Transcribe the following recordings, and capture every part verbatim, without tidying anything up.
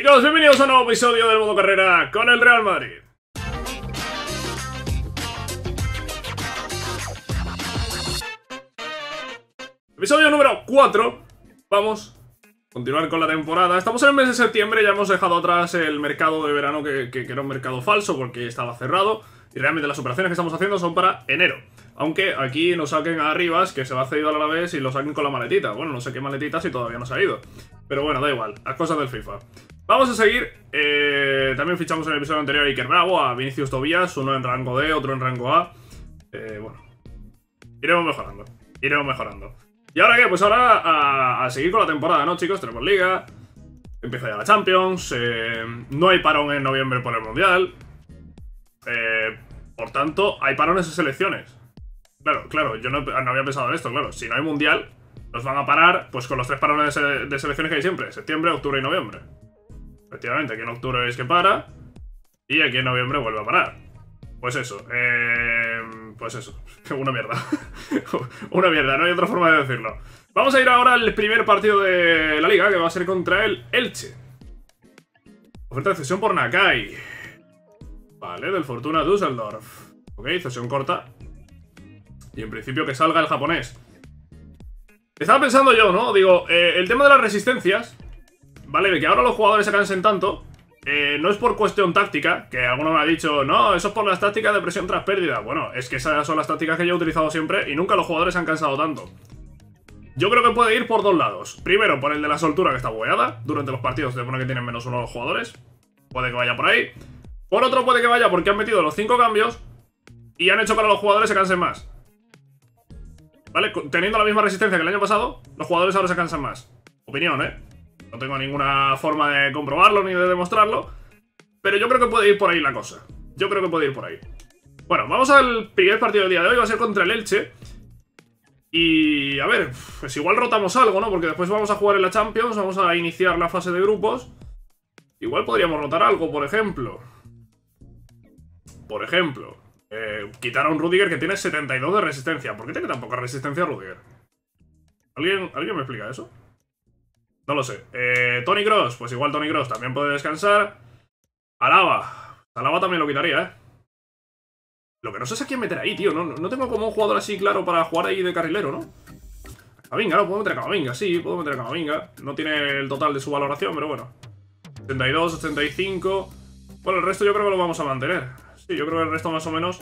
Chicos, bienvenidos a un nuevo episodio del modo carrera con el Real Madrid. Episodio número cuatro. Vamos a continuar con la temporada. Estamos en el mes de septiembre, ya hemos dejado atrás el mercado de verano que, que, que era un mercado falso porque estaba cerrado. Y realmente las operaciones que estamos haciendo son para enero. Aunque aquí nos saquen a Arribas, que se va a cedido a la vez, y lo saquen con la maletita. Bueno, no sé qué maletita si todavía no se ha ido. Pero bueno, da igual, las cosas del FIFA. Vamos a seguir. eh, También fichamos en el episodio anterior a Iker Bravo, a Vinicius Tobías, uno en rango D, otro en rango A. eh, Bueno, iremos mejorando, iremos mejorando. ¿Y ahora qué? Pues ahora a, a seguir con la temporada, ¿no, chicos? Tenemos Liga, empieza ya la Champions. eh, No hay parón en noviembre por el Mundial. Eh, por tanto, hay parones en selecciones. Claro, claro, yo no, no había pensado en esto, claro. Si no hay mundial, nos van a parar pues con los tres parones de, se de selecciones que hay siempre. Septiembre, octubre y noviembre. Efectivamente, aquí en octubre es que para y aquí en noviembre vuelve a parar. Pues eso, eh, pues eso, una mierda. Una mierda, no hay otra forma de decirlo. Vamos a ir ahora al primer partido de la Liga, que va a ser contra el Elche. Oferta de cesión por Nakai. Vale, del Fortuna Düsseldorf. Ok, cesión corta. Y en principio que salga el japonés. Estaba pensando yo, ¿no? Digo, eh, el tema de las resistencias, vale, de que ahora los jugadores se cansen tanto, eh, no es por cuestión táctica. Que alguno me ha dicho, no, eso es por las tácticas de presión tras pérdida. Bueno, es que esas son las tácticas que yo he utilizado siempre y nunca los jugadores se han cansado tanto. Yo creo que puede ir por dos lados. Primero, por el de la soltura, que está bugueada. Durante los partidos se supone que tienen menos uno los jugadores. Puede que vaya por ahí. Por otro puede que vaya porque han metido los cinco cambios y han hecho para los jugadores se cansen más. ¿Vale? Teniendo la misma resistencia que el año pasado, los jugadores ahora se cansan más. Opinión, ¿eh? No tengo ninguna forma de comprobarlo ni de demostrarlo, pero yo creo que puede ir por ahí la cosa. Yo creo que puede ir por ahí. Bueno, vamos al primer partido del día de hoy. Va a ser contra el Elche. Y a ver, pues igual rotamos algo, ¿no? Porque después vamos a jugar en la Champions, vamos a iniciar la fase de grupos. Igual podríamos rotar algo, por ejemplo. Por ejemplo, eh, quitar a un Rüdiger que tiene setenta y dos de resistencia. ¿Por qué tiene tan poca resistencia Rüdiger? ¿Alguien, ¿Alguien me explica eso? No lo sé. eh, Toni Kroos, pues igual Toni Kroos también puede descansar. Alaba Alaba también lo quitaría, ¿eh? Lo que no sé es a quién meter ahí, tío. No, no tengo como un jugador así claro para jugar ahí de carrilero, ¿no? Camavinga, ¿no? Puedo meter a Camavinga, sí, puedo meter a Camavinga. No tiene el total de su valoración, pero bueno, setenta y dos, setenta y cinco. Bueno, el resto yo creo que lo vamos a mantener. Sí, yo creo que el resto más o menos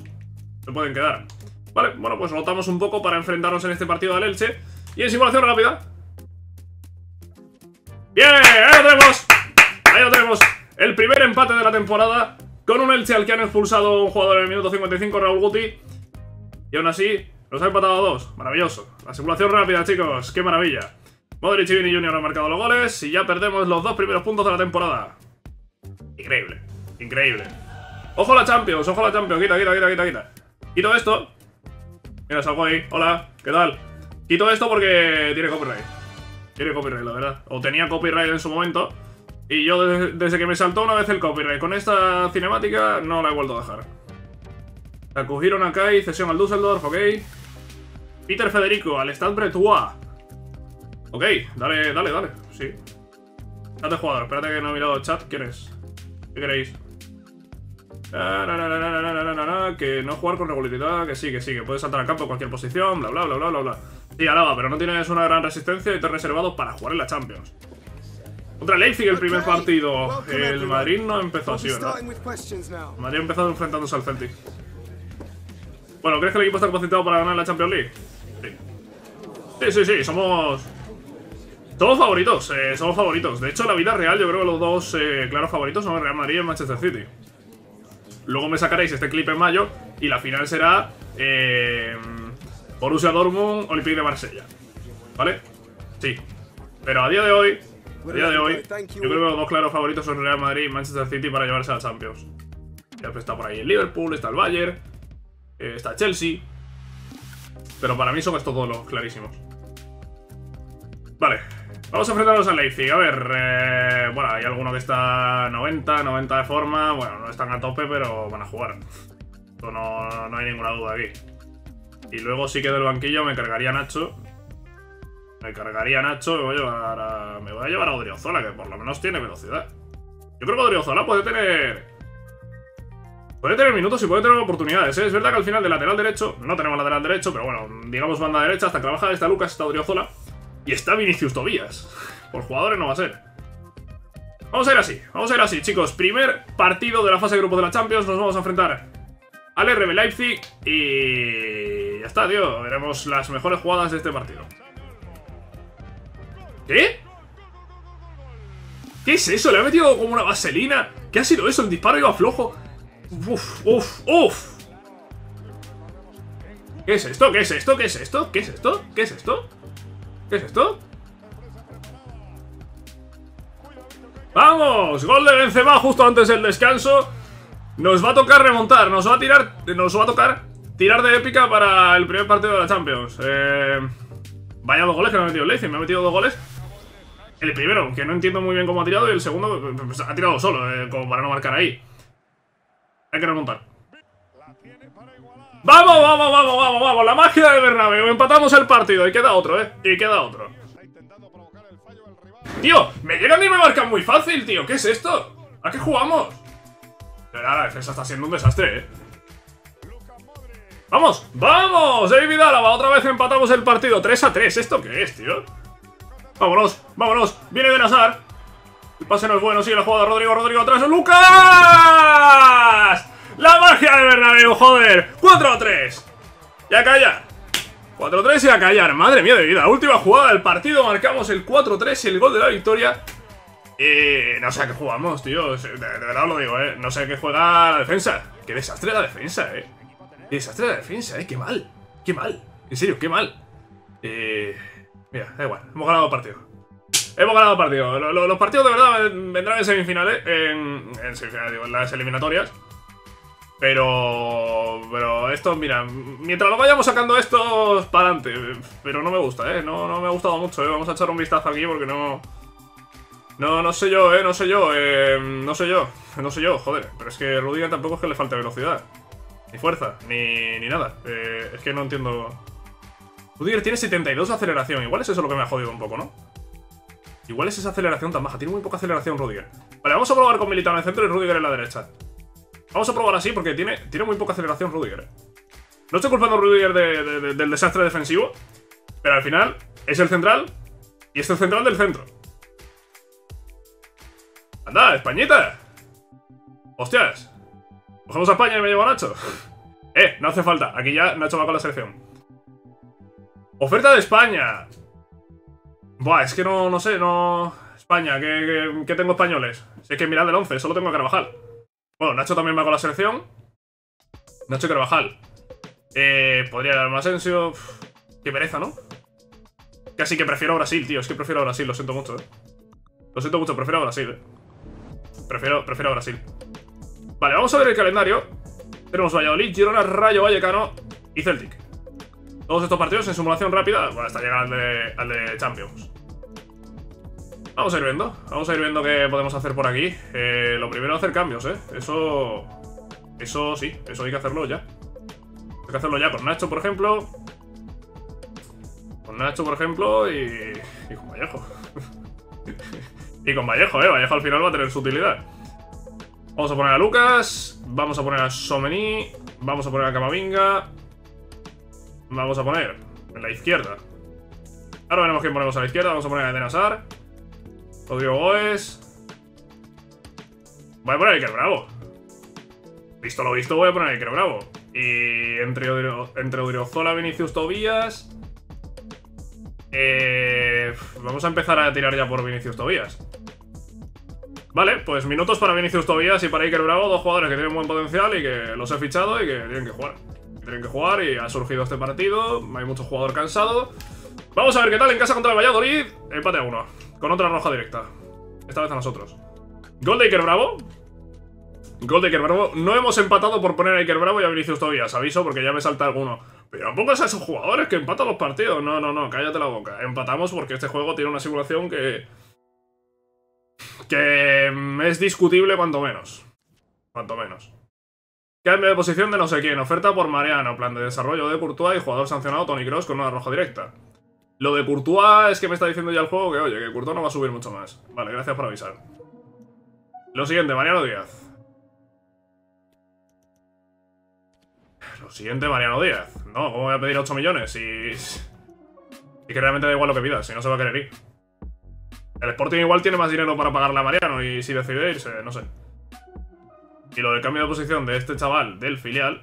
se pueden quedar. Vale, bueno, pues rotamos un poco para enfrentarnos en este partido del Elche. Y en simulación rápida. ¡Bien! ¡Ahí lo tenemos! Ahí lo tenemos. El primer empate de la temporada con un Elche al que han expulsado un jugador en el minuto cincuenta y cinco, Raúl Guti. Y aún así, los ha empatado a dos. Maravilloso. La simulación rápida, chicos. ¡Qué maravilla! Modric y Vini Junior han marcado los goles y ya perdemos los dos primeros puntos de la temporada. Increíble. Increíble. ¡Ojo a la Champions! ¡Ojo a la Champions! ¡Quita, quita, quita, quita, quita! Quito esto. Mira, salgo ahí. Hola, ¿qué tal? Quito esto porque tiene copyright. Tiene copyright, la verdad. O tenía copyright en su momento. Y yo desde, desde que me saltó una vez el copyright con esta cinemática, no la he vuelto a dejar. Acogieron a Kai, cesión al Düsseldorf, ok. Peter Federico, al Stade Bretois. Ok, dale, dale, dale. Sí. Chat de jugador, espérate que no he mirado el chat. ¿Quién es? ¿Qué queréis? Na, na, na, na, na, na, na, na, que no jugar con regularidad, que sí, que sí, que puedes saltar al campo en cualquier posición, bla, bla, bla, bla, bla, bla. Sí, Alaba, pero no tienes una gran resistencia y te has reservado para jugar en la Champions. Contra Leipzig el primer partido. El Madrid no empezó así, ¿verdad? El Madrid ha empezado enfrentándose al Celtic. Bueno, ¿crees que el equipo está capacitado para ganar la Champions League? Sí. Sí, sí, sí, somos... Somos favoritos, eh, somos favoritos. De hecho, en la vida real yo creo que los dos eh, claros favoritos son el Real Madrid y el Manchester City. Luego me sacaréis este clip en mayo y la final será eh, Borussia Dortmund, Olympique de Marsella, ¿vale? Sí, pero a día de hoy, a día de hoy, yo creo que los dos claros favoritos son Real Madrid y Manchester City para llevarse a la Champions. Ya está por ahí el Liverpool, está el Bayern, eh, está Chelsea, pero para mí son estos dos los clarísimos. Vale, vamos a enfrentarnos al Leipzig. A ver, eh, bueno, hay alguno que está noventa, noventa de forma. Bueno, no están a tope, pero van a jugar. Esto no, no hay ninguna duda aquí. Y luego sí que del banquillo me cargaría Nacho. Me cargaría Nacho, me voy a llevar a, me voy a llevar a Odriozola, que por lo menos tiene velocidad. Yo creo que Odriozola puede tener... Puede tener minutos y puede tener oportunidades, ¿eh? Es verdad que al final de lateral derecho... No tenemos lateral derecho, pero bueno, digamos banda derecha. Hasta Carvajal, está Lucas, está Odriozola. Y está Vinicius Tobías. Por jugadores no va a ser. Vamos a ir así, vamos a ir así, chicos. Primer partido de la fase de grupos de la Champions. Nos vamos a enfrentar al R B Leipzig. Y... ya está, tío. Veremos las mejores jugadas de este partido. ¿Qué? ¿Qué es eso? Le ha metido como una vaselina. ¿Qué ha sido eso? El disparo iba flojo. Uf, uf, uf. ¿Qué es esto? ¿Qué es esto? ¿Qué es esto? ¿Qué es esto? ¿Qué es esto? ¿Qué es esto? ¡Vamos! Gol de Benzema justo antes del descanso. Nos va a tocar remontar. Nos va a tirar... Nos va a tocar tirar de épica para el primer partido de la Champions. Eh... Vaya dos goles que me ha metido el Leipzig. Me ha metido dos goles. El primero, que no entiendo muy bien cómo ha tirado. Y el segundo, pues, ha tirado solo, eh, como para no marcar ahí. Hay que remontar. ¡Vamos, vamos, vamos, vamos, vamos! La magia de Bernabéu. Empatamos el partido. Y queda otro, ¿eh? Y queda otro. Tío, me llegan y me marcan muy fácil, tío. ¿Qué es esto? ¿A qué jugamos? Pero la defensa está siendo un desastre, ¿eh? ¡Vamos! ¡Vamos! David Alaba, otra vez empatamos el partido. tres a tres. ¿Esto qué es, tío? ¡Vámonos! ¡Vámonos! Viene Eden Hazard. El pase no es bueno. Sigue la jugada. Rodrygo, Rodrygo atrás. ¡Lucas! ¡La magia de Bernabéu, joder! ¡cuatro a tres! ¡Y a callar! cuatro tres y a callar. Madre mía de vida. Última jugada del partido. Marcamos el cuatro tres y el gol de la victoria. Y no sé a qué jugamos, tío. De, de verdad os lo digo, eh. No sé a qué juega la defensa. Qué desastre la defensa, eh. Qué desastre la defensa, eh. Qué mal. Qué mal. En serio, qué mal. Eh... Mira, da igual. Hemos ganado el partido. Hemos ganado el partido. Los, los, los partidos de verdad vendrán en semifinales. En, en semifinales, digo, en las eliminatorias. Pero... Pero esto, mira, mientras lo vayamos sacando esto, para adelante. Pero no me gusta, eh. No, no me ha gustado mucho, eh. Vamos a echar un vistazo aquí porque no... No, no sé yo, eh. No sé yo, eh. No sé yo. No sé yo, joder. Pero es que Rüdiger tampoco es que le falte velocidad. Ni fuerza. Ni, ni nada. Eh, es que no entiendo... Rüdiger tiene setenta y dos de aceleración. Igual es eso lo que me ha jodido un poco, ¿no? Igual es esa aceleración tan baja. Tiene muy poca aceleración Rüdiger. Vale, vamos a probar con Militão en el centro y Rüdiger en la derecha. Vamos a probar así porque tiene, tiene muy poca aceleración Rüdiger. No estoy culpando a Rüdiger de, de, de, del desastre defensivo, pero al final es el central y es el central del centro. ¡Anda, Españita! ¡Hostias! Cogemos a España y me llevo a Nacho. Eh, no hace falta. Aquí ya Nacho va con la selección. Oferta de España. Buah, es que no, no sé, no... España, ¿qué, qué, qué tengo españoles? Si es que mirad el once, solo tengo a Carvajal. Bueno, Nacho también va con la selección. Nacho y Carvajal. Eh, podría dar más Asensio. Qué pereza, ¿no? Casi que prefiero a Brasil, tío. Es que prefiero a Brasil, lo siento mucho, eh. Lo siento mucho, prefiero a Brasil, eh. Prefiero, prefiero a Brasil. Vale, vamos a ver el calendario. Tenemos Valladolid, Girona, Rayo Vallecano y Celtic. Todos estos partidos en simulación rápida. Bueno, hasta llegar al de, al de Champions. Vamos a ir viendo. Vamos a ir viendo qué podemos hacer por aquí. Eh, lo primero es hacer cambios, ¿eh? Eso... Eso sí. Eso hay que hacerlo ya. Hay que hacerlo ya con Nacho, por ejemplo. Con Nacho, por ejemplo, y... Y con Vallejo. Y con Vallejo, ¿eh? Vallejo al final va a tener su utilidad. Vamos a poner a Lucas. Vamos a poner a Tchouaméni. Vamos a poner a Camavinga. Vamos a poner en la izquierda. Ahora veremos quién ponemos a la izquierda. Vamos a poner a Eden Hazard. Rodrygo Goes. Voy a poner a Iker Bravo. Visto lo visto, voy a poner a Iker Bravo. Y entre Odriozola, Vinicius Tobías. Eh, vamos a empezar a tirar ya por Vinicius Tobías. Vale, pues minutos para Vinicius Tobías y para Iker Bravo. Dos jugadores que tienen buen potencial y que los he fichado y que tienen que jugar. Tienen que jugar y ha surgido este partido. Hay mucho jugador cansado. Vamos a ver qué tal en casa contra el Valladolid. Empate a uno. Con otra roja directa. Esta vez a nosotros. Gol de Iker Bravo. Gol de Iker Bravo. No hemos empatado por poner a Iker Bravo y a Vinicius Tobías. Aviso porque ya me salta alguno. Pero tampoco es a esos jugadores que empatan los partidos. No, no, no. Cállate la boca. Empatamos porque este juego tiene una simulación que... Que es discutible cuanto menos. Cuanto menos. Cambio de posición de no sé quién. Oferta por Mariano. Plan de desarrollo de Courtois y jugador sancionado Toni Kroos con una roja directa. Lo de Courtois es que me está diciendo ya el juego que, oye, que Courtois no va a subir mucho más. Vale, gracias por avisar. Lo siguiente, Mariano Díaz. Lo siguiente, Mariano Díaz. No, ¿cómo voy a pedir ocho millones? Y... y que realmente da igual lo que pidas, si no se va a querer ir. El Sporting igual tiene más dinero para pagarle a Mariano y si decide irse, no sé. Y lo del cambio de posición de este chaval del filial...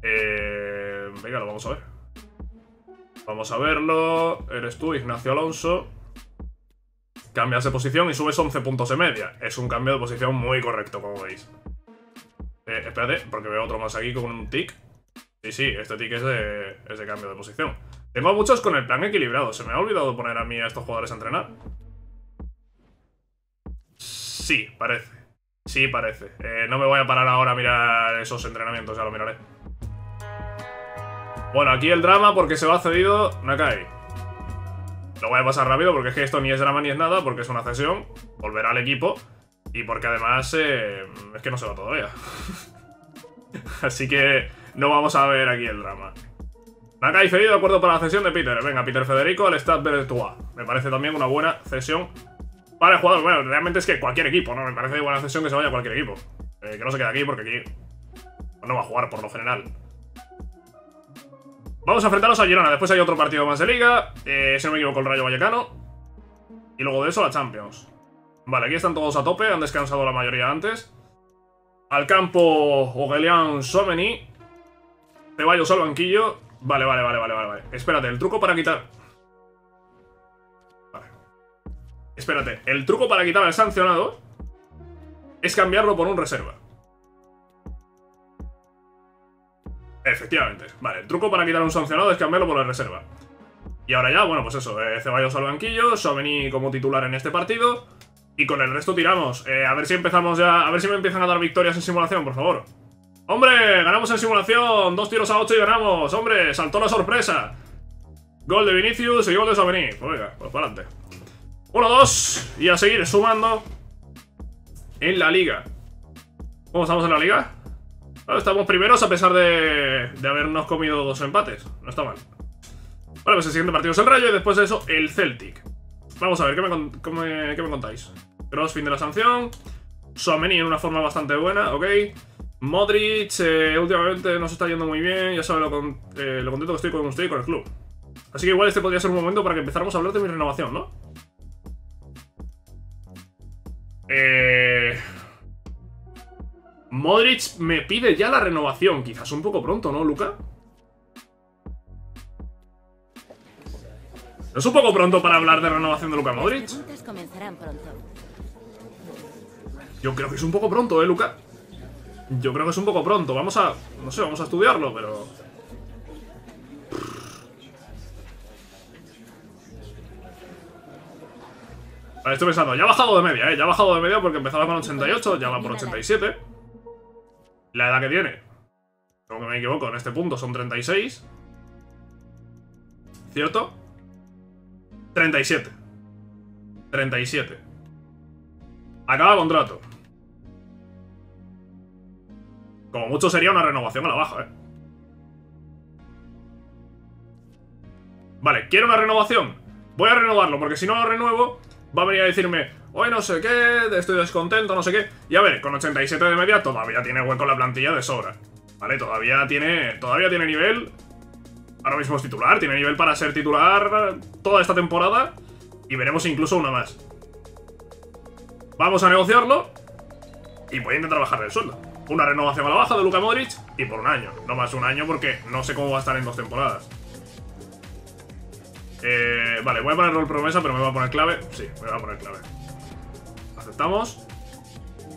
Eh, venga, lo vamos a ver. Vamos a verlo. Eres tú, Ignacio Alonso. Cambias de posición y subes once puntos en media. Es un cambio de posición muy correcto, como veis. Eh, espérate, porque veo otro más aquí con un tick. Sí, sí, este tick es de, es de cambio de posición. Tengo a muchos con el plan equilibrado. Se me ha olvidado poner a mí a estos jugadores a entrenar. Sí, parece. Sí, parece. Eh, no me voy a parar ahora a mirar esos entrenamientos, ya lo miraré. Bueno, aquí el drama porque se va cedido Nakai. Lo voy a pasar rápido porque es que esto ni es drama ni es nada, porque es una cesión, volverá al equipo y porque además eh, es que no se va todavía. Así que no vamos a ver aquí el drama. Nakai cedido, de acuerdo para la cesión de Peter. Venga, Peter Federico al Stade Bertois. Me parece también una buena cesión para el jugador. Bueno, realmente es que cualquier equipo, ¿no? Me parece buena cesión que se vaya a cualquier equipo. Eh, que no se quede aquí porque aquí no va a jugar por lo general. Vamos a enfrentarnos a Girona, después hay otro partido más de Liga, eh, si no me equivoco el Rayo Vallecano, y luego de eso la Champions. Vale, aquí están todos a tope, han descansado la mayoría antes. Al campo, Ogelian Someni, Ceballos al banquillo. Vale, vale, vale, vale, vale, espérate, el truco para quitar... Vale. Espérate, el truco para quitar al sancionado es cambiarlo por un reserva. Efectivamente, vale, el truco para quitar a un sancionado es cambiarlo por la reserva. Y ahora ya, bueno, pues eso, eh, Ceballos al banquillo, Tchouaméni como titular en este partido. Y con el resto tiramos, eh, a ver si empezamos ya, a ver si me empiezan a dar victorias en simulación, por favor. ¡Hombre! Ganamos en simulación, dos tiros a ocho y ganamos, hombre, saltó la sorpresa. Gol de Vinicius y gol de Tchouaméni, pues venga, pues para adelante. Uno dos, y a seguir sumando en la Liga. ¿Cómo estamos en la Liga? Estamos primeros a pesar de, de habernos comido dos empates. No está mal. Bueno, pues el siguiente partido es el Rayo y después de eso el Celtic. Vamos a ver, ¿qué me, qué me, qué me contáis? Kroos, fin de la sanción. Tchouaméni en una forma bastante buena, ok. Modric, eh, últimamente nos está yendo muy bien. Ya sabes lo, con, eh, lo contento que estoy con usted y con el club. Así que igual este podría ser un momento para que empezáramos a hablar de mi renovación, ¿no? Eh... Modric me pide ya la renovación. Quizás un poco pronto, ¿no, Luca? ¿No es un poco pronto para hablar de renovación de Luca Modric? Yo creo que es un poco pronto, ¿eh, Luca? Yo creo que es un poco pronto. Vamos a... no sé, vamos a estudiarlo, pero... Vale, estoy pensando. Ya ha bajado de media, ¿eh? Ya ha bajado de media porque empezaba con ochenta y ocho, ya va por ochenta y siete. La edad que tiene, como que me equivoco, en este punto son treinta y seis. ¿Cierto? treinta y siete. treinta y siete. Acaba contrato. Como mucho sería una renovación a la baja, ¿eh? Vale, quiero una renovación. Voy a renovarlo, porque si no lo renuevo, va a venir a decirme... hoy no sé qué, estoy descontento, no sé qué. Y a ver, con ochenta y siete de media todavía tiene hueco la plantilla de sobra. Vale, todavía tiene, todavía tiene nivel. Ahora mismo es titular, tiene nivel para ser titular toda esta temporada. Y veremos incluso una más. Vamos a negociarlo. Y voy a intentar bajarle el sueldo. Una renovación a la baja de Luka Modric. Y por un año, no más un año porque no sé cómo va a estar en dos temporadas. Eh, vale, voy a poner rol promesa, pero me va a poner clave. Sí, me va a poner clave. Aceptamos.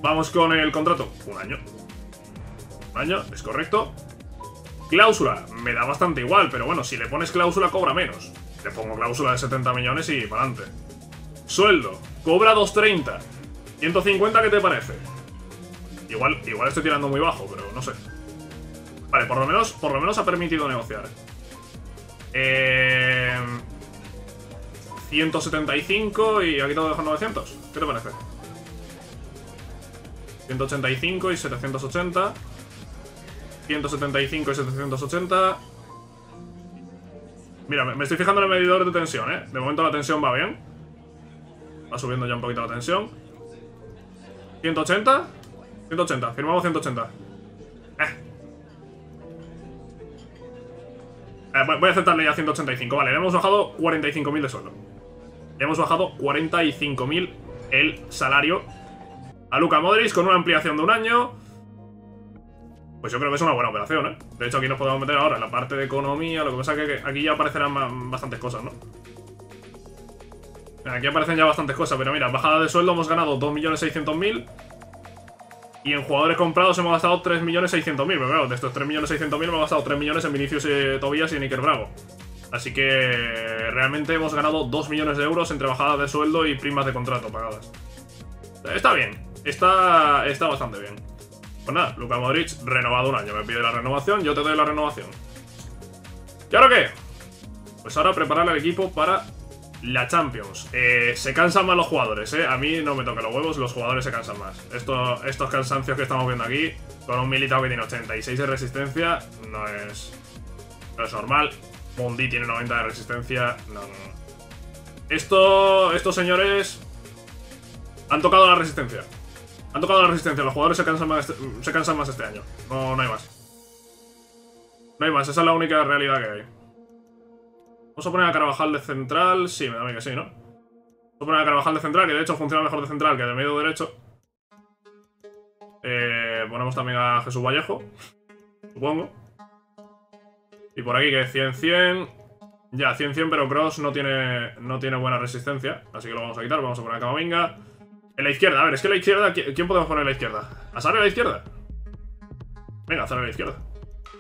Vamos con el contrato. Un año. Un año, es correcto. Cláusula. Me da bastante igual, pero bueno, si le pones cláusula cobra menos. Le pongo cláusula de setenta millones y para adelante. Sueldo. Cobra doscientos treinta. ciento cincuenta, ¿qué te parece? Igual, igual estoy tirando muy bajo, pero no sé. Vale, por lo menos, por lo menos ha permitido negociar. Eh... ciento setenta y cinco y ha quitado dejar novecientos. ¿Qué te parece? ciento ochenta y cinco y setecientos ochenta. ciento setenta y cinco y setecientos ochenta. Mira, me estoy fijando en el medidor de tensión, ¿eh? De momento la tensión va bien. Va subiendo ya un poquito la tensión. ¿ciento ochenta? ciento ochenta, firmamos ciento ochenta. Eh. Eh, voy a aceptarle ya ciento ochenta y cinco. Vale, le hemos bajado cuarenta y cinco mil de sueldo. Le hemos bajado cuarenta y cinco mil el salario a Luka Modric con una ampliación de un año. Pues yo creo que es una buena operación, ¿eh? De hecho, aquí nos podemos meter ahora en la parte de economía. Lo que pasa es que aquí ya aparecerán bastantes cosas, ¿no? Aquí aparecen ya bastantes cosas, pero mira, bajada de sueldo hemos ganado dos millones seiscientos mil. Y en jugadores comprados hemos gastado tres millones seiscientos mil. Pero claro, de estos tres millones seiscientos mil hemos gastado tres millones en Vinicius eh, Tobías y en Iker Bravo. Así que realmente hemos ganado dos millones de euros entre bajadas de sueldo y primas de contrato pagadas. Está bien, está, está bastante bien. Pues nada, Luka Modric renovado un año. Me pide la renovación, yo te doy la renovación. ¿Y ahora qué? Pues ahora preparar al equipo para la Champions. Eh, se cansan más los jugadores, ¿eh? A mí no me toca los huevos, los jugadores se cansan más. Esto, estos cansancios que estamos viendo aquí, con un Militão que tiene ochenta y seis de resistencia, no es, no es normal. Mundi tiene noventa de resistencia, no, no, no. Esto, estos señores han tocado la resistencia. Han tocado la resistencia, los jugadores se cansan más este, se cansan más este año. No, no hay más. No hay más, esa es la única realidad que hay. Vamos a poner a Carvajal de central. Sí, me da a mí que sí, ¿no? Vamos a poner a Carvajal de central, que de hecho funciona mejor de central que de medio derecho. Eh, ponemos también a Jesús Vallejo, supongo. Y por aquí que cien cien. Ya, cien cien, pero Kroos no tiene, no tiene buena resistencia. Así que lo vamos a quitar, vamos a poner a Camavinga. En la izquierda, a ver, es que en la izquierda, ¿quién podemos poner en la izquierda? ¿Hazard en la izquierda? Venga, Hazard en la izquierda.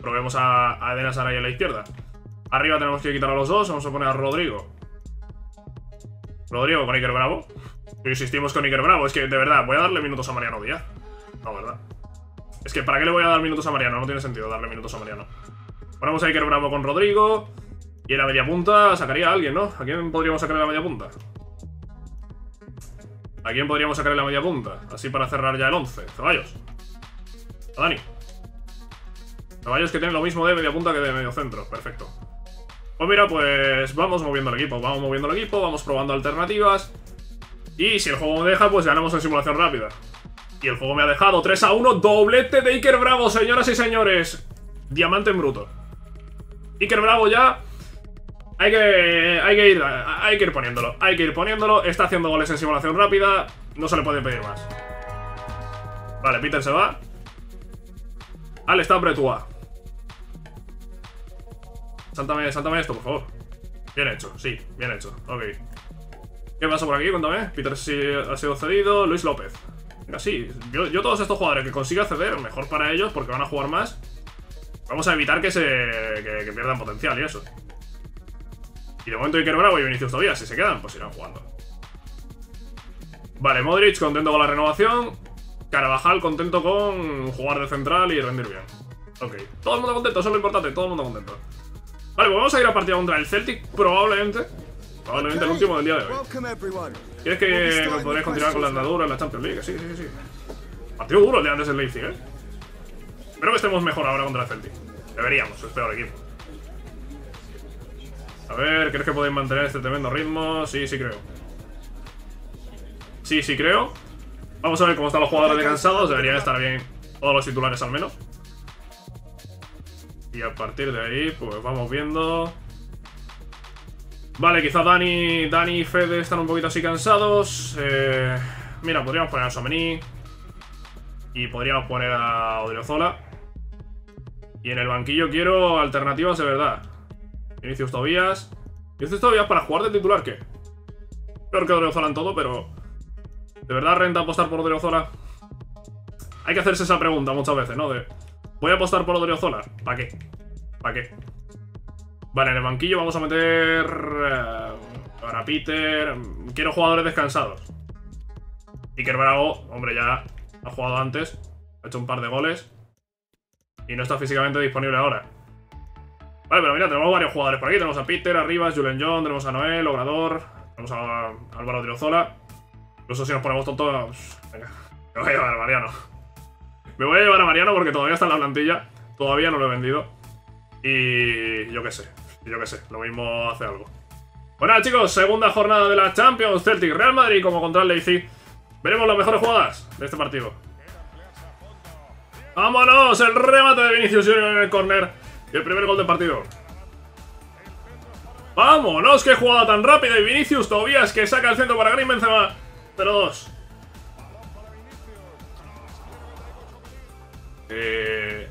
Probemos a, a Eden Hazard ahí en la izquierda. Arriba tenemos que quitar a los dos, vamos a poner a Rodrygo. Rodrygo con Iker Bravo. Insistimos con Iker Bravo, es que de verdad, voy a darle minutos a Mariano Díaz. No, verdad. Es que ¿para qué le voy a dar minutos a Mariano? No tiene sentido darle minutos a Mariano. Ponemos a Iker Bravo con Rodrygo. Y en la media punta sacaría a alguien, ¿no? ¿A quién podríamos sacar en la media punta? ¿A quién podríamos sacar en la media punta? Así para cerrar ya el once. Ceballos. A Dani. Ceballos que tiene lo mismo de media punta que de medio centro. Perfecto. Pues mira, pues vamos moviendo el equipo. Vamos moviendo el equipo, vamos probando alternativas. Y si el juego me deja, pues ganamos en simulación rápida. Y el juego me ha dejado. Tres a uno, doblete de Iker Bravo, señoras y señores. Diamante en bruto. Iker Bravo ya... Hay que, hay, que ir, hay que ir poniéndolo, hay que ir poniéndolo. Está haciendo goles en simulación rápida. No se le puede pedir más. Vale, Peter se va. Al está Bretua. Sáltame, sáltame esto, por favor. Bien hecho, sí, bien hecho, ok. ¿Qué pasa por aquí? Cuéntame. Peter sí ha sido cedido, Luis López. Venga, sí, yo, yo todos estos jugadores que consiga ceder, mejor para ellos, porque van a jugar más. Vamos a evitar que se que, que pierdan potencial y eso. Y de momento Iker Bravo y Vinicius Tobías, si se quedan, pues irán jugando. Vale, Modric contento con la renovación. Carvajal contento con jugar de central y rendir bien. Ok, todo el mundo contento, eso es lo importante, todo el mundo contento. Vale, pues vamos a ir a partida contra el Celtic, probablemente. Probablemente el último del día de hoy. ¿Quieres que me podrías continuar con la andadura en la Champions League? Sí, sí, sí. Partido duro el de antes del Leipzig, ¿eh? Espero que estemos mejor ahora contra el Celtic. Deberíamos, es peor equipo. A ver, ¿crees que podéis mantener este tremendo ritmo? Sí, sí creo. Sí, sí creo. Vamos a ver cómo están los jugadores de cansados. Deberían estar bien todos los titulares al menos. Y a partir de ahí, pues vamos viendo. Vale, quizás Dani, Dani y Fede están un poquito así cansados. Eh, mira, podríamos poner a Tchouaméni. Y podríamos poner a Odriozola. Y en el banquillo quiero alternativas de verdad. Vinicius Tobías. Vinicius Tobías para jugar de titular, ¿qué? Peor que Odriozola en todo, pero... ¿De verdad renta apostar por Odriozola? Hay que hacerse esa pregunta muchas veces, ¿no? De, ¿voy a apostar por Odriozola? ¿Para qué? ¿Para qué? Vale, en el banquillo vamos a meter... Para Peter... Quiero jugadores descansados. Iker Bravo, hombre, ya ha jugado antes. Ha hecho un par de goles. Y no está físicamente disponible ahora. Vale, pero mira, tenemos varios jugadores por aquí. Tenemos a Peter, a Rivas, Julen John, tenemos a Noel, Obrador, tenemos a Álvaro Odriozola. Incluso si nos ponemos tontos... Venga, me voy a llevar a Mariano. Me voy a llevar a Mariano porque todavía está en la plantilla. Todavía no lo he vendido. Y yo qué sé, yo qué sé, lo mismo hace algo. Bueno, chicos, segunda jornada de la Champions. Celtic, Real Madrid como contra el Leipzig. Veremos las mejores jugadas de este partido. ¡Vámonos! El remate de Vinicius Junior en el córner. Y el primer gol del partido. ¡Vámonos! ¡Qué jugada tan rápida! Y Vinicius Tobías que saca el centro para Karim Benzema. cero dos. Eh...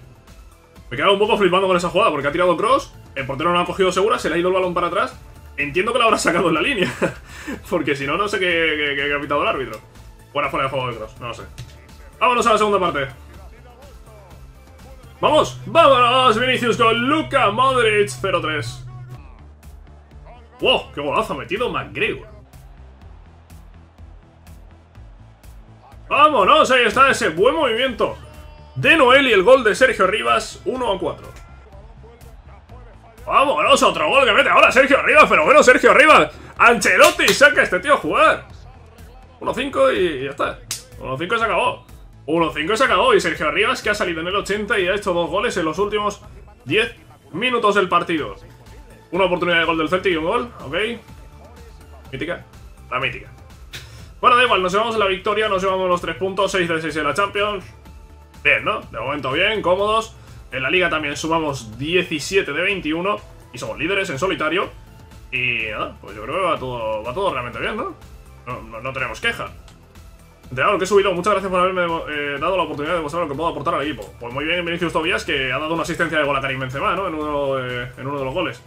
Me he quedado un poco flipando con esa jugada porque ha tirado Kroos. El portero no la ha cogido segura, se le ha ido el balón para atrás. Entiendo que la habrá sacado en la línea. Porque si no, no sé qué, qué, qué ha pitado el árbitro. Fuera, fuera de juego de Kroos, no lo sé. Vámonos a la segunda parte. ¡Vamos! ¡Vámonos! Vinicius con Lucas Modric. cero tres. ¡Wow! ¡Qué golazo ha metido McGregor! ¡Vámonos! Ahí está ese buen movimiento de Noel y el gol de Sergio Rivas. uno a cuatro. ¡Vámonos! Otro gol que mete ahora Sergio Rivas. Pero bueno, Sergio Rivas. Ancelotti saca a este tío a jugar. uno cinco y ya está. uno cinco y se acabó. uno cinco y se acabó. Y Sergio Rivas que ha salido en el ochenta y ha hecho dos goles en los últimos diez minutos del partido. Una oportunidad de gol del Celtic y un gol, ok. Mítica, la mítica. Bueno, da igual, nos llevamos la victoria, nos llevamos los tres puntos, seis de seis en la Champions. Bien, ¿no? De momento bien, cómodos. En la Liga también sumamos diecisiete de veintiuno y somos líderes en solitario. Y nada, pues yo creo que va todo, va todo realmente bien, ¿no? No, no, no tenemos queja. Entrenador, que he subido, muchas gracias por haberme eh, dado la oportunidad de mostrar lo que puedo aportar al equipo. Pues muy bien, Vinicius Tobías, que ha dado una asistencia de gol a Karim Benzema, ¿no? En uno, eh, en uno de los goles.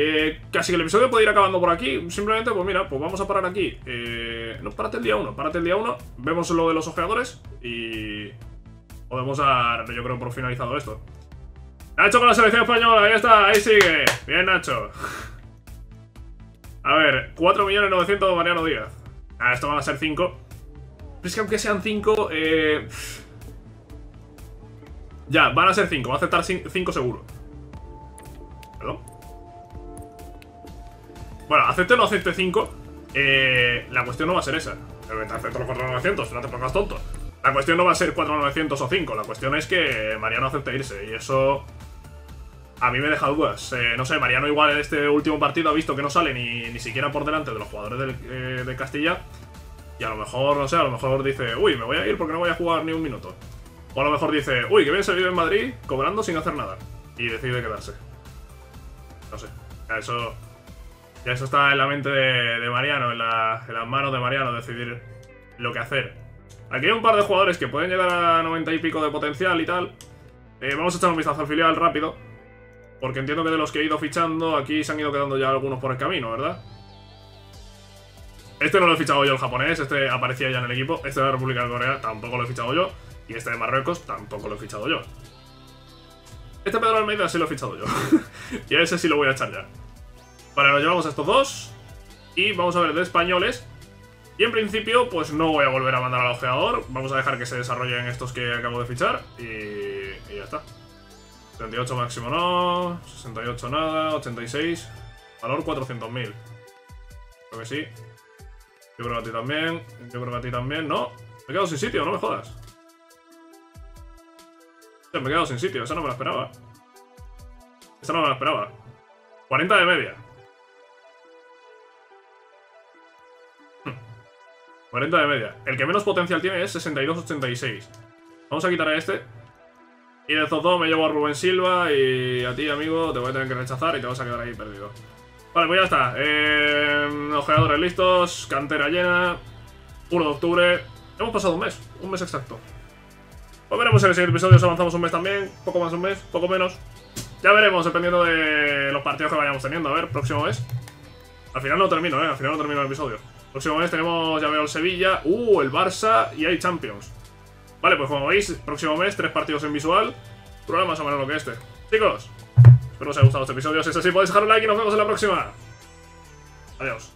Eh, casi que el episodio puede ir acabando por aquí. Simplemente, pues mira, pues vamos a parar aquí. eh, No, párate el día uno, párate el día uno. Vemos lo de los ojeadores y podemos dar, yo creo, por finalizado esto. Nacho con la selección española, ahí está, ahí sigue. Bien, Nacho. A ver, cuatro millones novecientos de Mariano Díaz. Ah, esto van a ser cinco. Pero es que aunque sean cinco, eh... ya, van a ser cinco, va a aceptar cinco seguro. Perdón. Bueno, acepte o no acepte cinco, eh, la cuestión no va a ser esa. Te acepto los cuatro mil novecientos, no te pongas tonto. La cuestión no va a ser cuatro mil novecientos o cinco, la cuestión es que Mariano acepte irse. Y eso a mí me deja dudas. eh, No sé, Mariano igual en este último partido ha visto que no sale ni, ni siquiera por delante de los jugadores del, eh, de Castilla. Y a lo mejor, no sé, a lo mejor dice: uy, me voy a ir porque no voy a jugar ni un minuto. O a lo mejor dice: uy, que bien se vive en Madrid, cobrando sin hacer nada. Y decide quedarse. No sé, a eso... Ya eso está en la mente de, de Mariano, en, la, en las manos de Mariano, decidir lo que hacer. Aquí hay un par de jugadores que pueden llegar a noventa y pico de potencial y tal. Eh, vamos a echar un vistazo al filial rápido. Porque entiendo que de los que he ido fichando, aquí se han ido quedando ya algunos por el camino, ¿verdad? Este no lo he fichado yo, el japonés, este aparecía ya en el equipo. Este de la República de Corea tampoco lo he fichado yo. Y este de Marruecos tampoco lo he fichado yo. Este Pedro Almeida sí lo he fichado yo. Y a ese sí lo voy a echar ya. Vale, nos llevamos a estos dos. Y vamos a ver de españoles. Y en principio, pues no voy a volver a mandar al ojeador. Vamos a dejar que se desarrollen estos que acabo de fichar. Y, y ya está. setenta y ocho máximo no. sesenta y ocho nada. ochenta y seis. Valor cuatrocientos mil. Creo que sí. Yo creo que a ti también. Yo creo que a ti también. No. Me he quedado sin sitio, no me jodas. Me he quedado sin sitio. Esa no me la esperaba. Esa no me la esperaba. cuarenta de media. cuarenta de media. El que menos potencial tiene es sesenta y dos ochenta y seis. Vamos a quitar a este. Y de estos dos me llevo a Rubén Silva. Y a ti, amigo, te voy a tener que rechazar y te vas a quedar ahí perdido. Vale, pues ya está. eh, Ojeadores listos. Cantera llena. uno de octubre. Hemos pasado un mes. Un mes exacto. Pues veremos en el siguiente episodio si avanzamos un mes también. Poco más un mes, poco menos. Ya veremos, dependiendo de los partidos que vayamos teniendo. A ver, próximo mes. Al final no termino, eh. Al final no termino el episodio. Próximo mes tenemos, ya veo, el Sevilla, uh, el Barça y hay Champions. Vale, pues como veis, próximo mes, tres partidos en visual. Programa más o menos lo que este. Chicos, espero que os haya gustado este episodio. Si es así, podéis dejar un like y nos vemos en la próxima. Adiós.